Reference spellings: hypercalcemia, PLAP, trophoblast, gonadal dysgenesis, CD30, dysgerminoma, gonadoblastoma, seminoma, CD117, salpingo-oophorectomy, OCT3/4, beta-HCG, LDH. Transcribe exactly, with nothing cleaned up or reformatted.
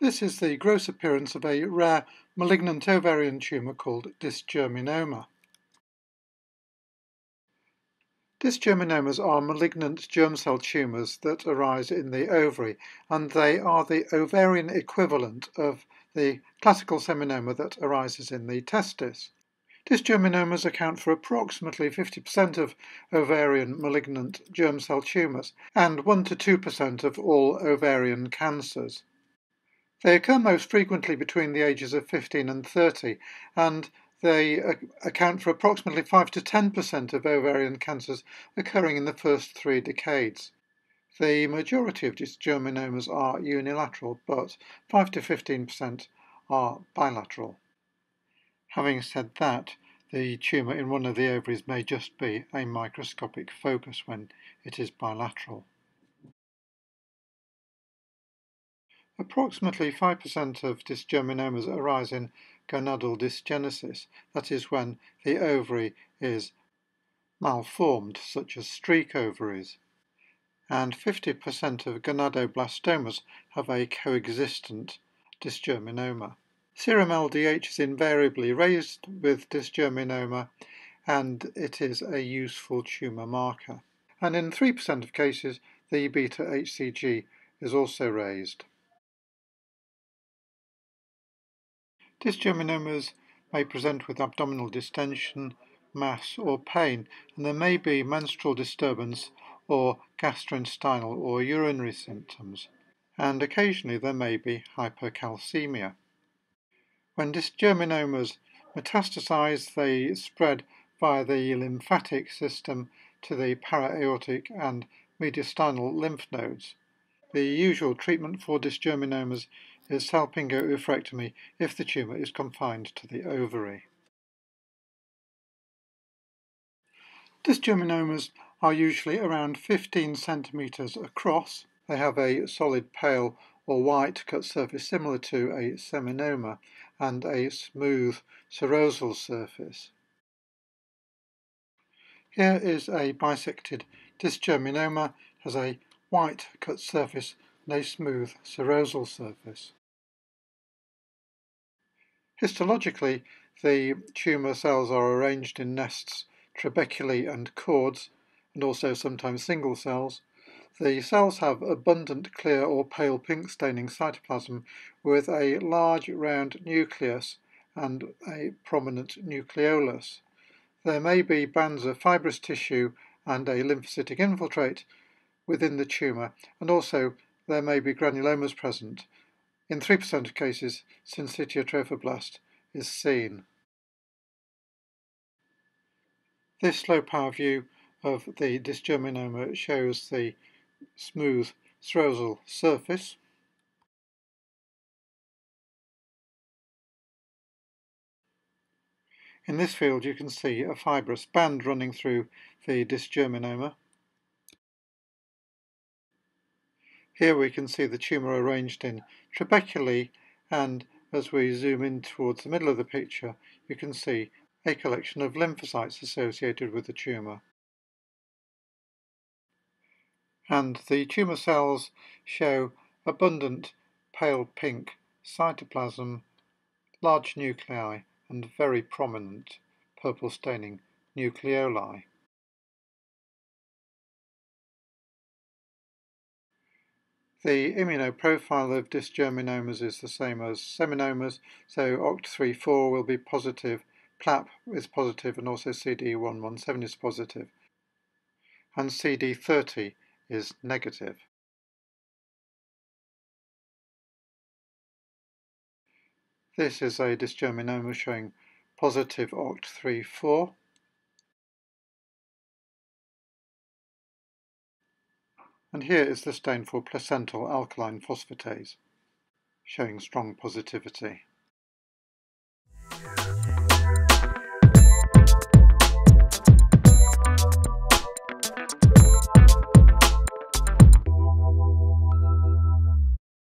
This is the gross appearance of a rare malignant ovarian tumour called dysgerminoma. Dysgerminomas are malignant germ cell tumours that arise in the ovary, and they are the ovarian equivalent of the classical seminoma that arises in the testis. Dysgerminomas account for approximately fifty percent of ovarian malignant germ cell tumours and one to two percent of all ovarian cancers. They occur most frequently between the ages of fifteen and thirty, and they account for approximately five to ten percent of ovarian cancers occurring in the first three decades. The majority of dysgerminomas are unilateral, but five to fifteen percent are bilateral. Having said that, the tumour in one of the ovaries may just be a microscopic focus when it is bilateral. Approximately five percent of dysgerminomas arise in gonadal dysgenesis, that is when the ovary is malformed, such as streak ovaries, and fifty percent of gonadoblastomas have a coexistent dysgerminoma. Serum L D H is invariably raised with dysgerminoma, and it is a useful tumour marker. And in three percent of cases, the beta H C G is also raised. Dysgerminomas may present with abdominal distension, mass or pain, and there may be menstrual disturbance or gastrointestinal or urinary symptoms, and occasionally there may be hypercalcemia. When dysgerminomas metastasize, they spread via the lymphatic system to the para-aortic and mediastinal lymph nodes. The usual treatment for dysgerminomas is salpingo-oophorectomy if the tumour is confined to the ovary. Dysgerminomas are usually around fifteen centimetres across. They have a solid pale or white cut surface similar to a seminoma and a smooth serosal surface. Here is a bisected dysgerminoma, has a white cut surface, no smooth serosal surface. Histologically, the tumour cells are arranged in nests, trabeculae and cords, and also sometimes single cells. The cells have abundant clear or pale pink staining cytoplasm with a large round nucleus and a prominent nucleolus. There may be bands of fibrous tissue and a lymphocytic infiltrate within the tumour, and also there may be granulomas present. In three percent of cases, syncytia trophoblast is seen. This low power view of the dysgerminoma shows the smooth serosal surface. In this field you can see a fibrous band running through the dysgerminoma. Here we can see the tumour arranged in trabeculae, and as we zoom in towards the middle of the picture, you can see a collection of lymphocytes associated with the tumour. And the tumour cells show abundant pale pink cytoplasm, large nuclei, and very prominent purple staining nucleoli. The immunoprofile of dysgerminomas is the same as seminomas, so O C T three four will be positive, PLAP is positive, and also C D one one seven is positive, and C D thirty is negative. This is a dysgerminoma showing positive O C T three four. And here is the stain for placental alkaline phosphatase, showing strong positivity.